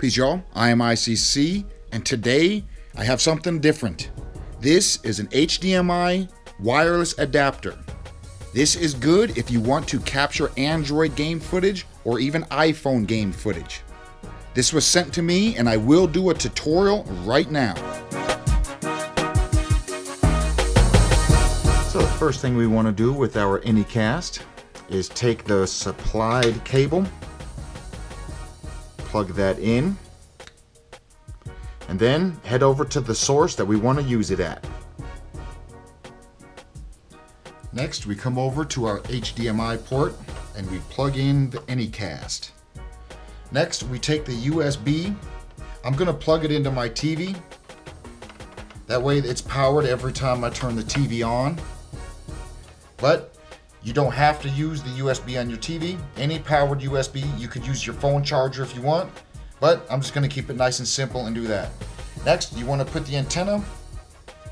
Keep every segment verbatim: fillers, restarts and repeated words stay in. Peace, y'all. I am I C C, and today I have something different. This is an H D M I wireless adapter. This is good if you want to capture Android game footage or even iPhone game footage. This was sent to me, and I will do a tutorial right now. So the first thing we want to do with our Anycast is take the supplied cable, plug that in, and then head over to the source that we want to use it at. Next, we come over to our H D M I port and we plug in the Anycast. Next, we take the U S B. I'm going to plug it into my T V. That way it's powered every time I turn the T V on. But you don't have to use the U S B on your T V. Any powered U S B, you could use your phone charger if you want, but I'm just going to keep it nice and simple and do that. Next, you want to put the antenna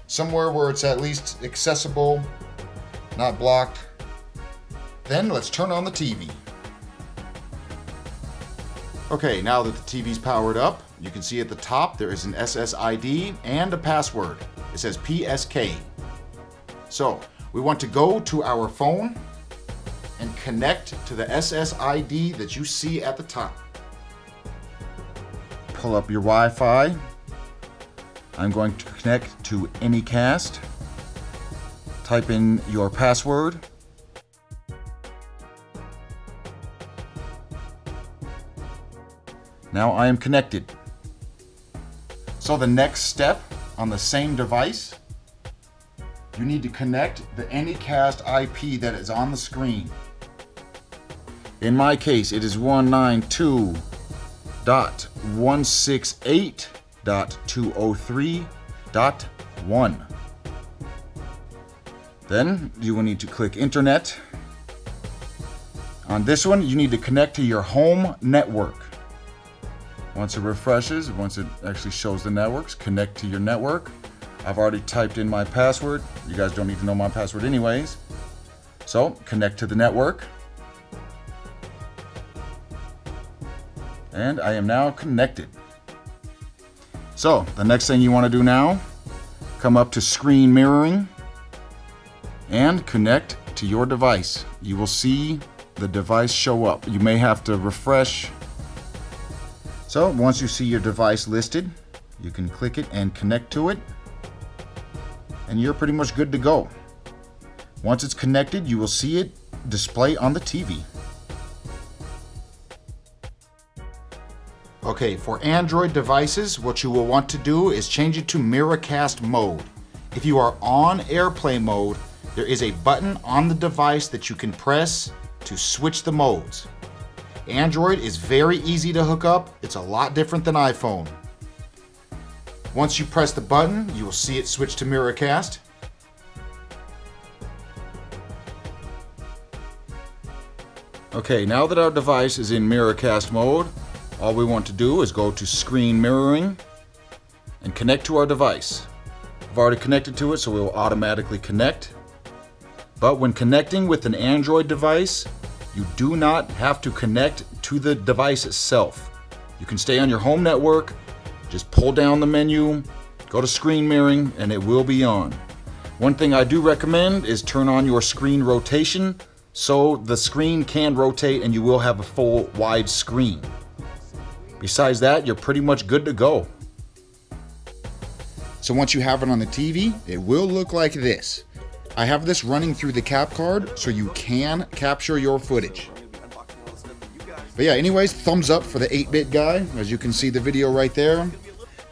somewhere where it's at least accessible, not blocked. Then let's turn on the T V. Okay, now that the T V's powered up, you can see at the top there is an S S I D and a password. It says P S K. So we want to go to our phone and connect to the S S I D that you see at the top. Pull up your Wi-Fi. I'm going to connect to Anycast. Type in your password. Now I am connected. So the next step on the same device, you need to connect the Anycast I P that is on the screen. In my case, it is one ninety-two dot one sixty-eight dot two oh three dot one. Then you will need to click Internet. On this one, you need to connect to your home network. Once it refreshes, once it actually shows the networks, connect to your network. I've already typed in my password. You guys don't need to know my password anyways. So connect to the network. And I am now connected. So the next thing you want to do now, come up to screen mirroring and connect to your device. You will see the device show up. You may have to refresh. So once you see your device listed, you can click it and connect to it, and you're pretty much good to go. Once it's connected, you will see it display on the T V. Okay, for Android devices, what you will want to do is change it to Miracast mode. If you are on AirPlay mode, there is a button on the device that you can press to switch the modes. Android is very easy to hook up. It's a lot different than iPhone. Once you press the button, you will see it switch to Miracast. Okay, now that our device is in Miracast mode, all we want to do is go to screen mirroring and connect to our device. I've already connected to it, so we will automatically connect. But when connecting with an Android device, you do not have to connect to the device itself. You can stay on your home network, just pull down the menu, go to screen mirroring, and it will be on. One thing I do recommend is turn on your screen rotation so the screen can rotate and you will have a full wide screen. Besides that, you're pretty much good to go. So once you have it on the T V, it will look like this. I have this running through the cap card so you can capture your footage. But yeah, anyways, thumbs up for the eight bit guy, as you can see the video right there.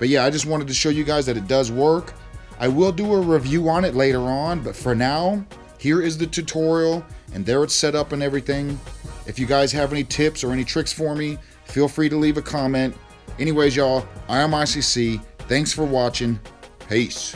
But yeah, I just wanted to show you guys that it does work. I will do a review on it later on, but for now, here is the tutorial, and there it's set up and everything. If you guys have any tips or any tricks for me, feel free to leave a comment. Anyways, y'all, I am I C C. Thanks for watching. Peace.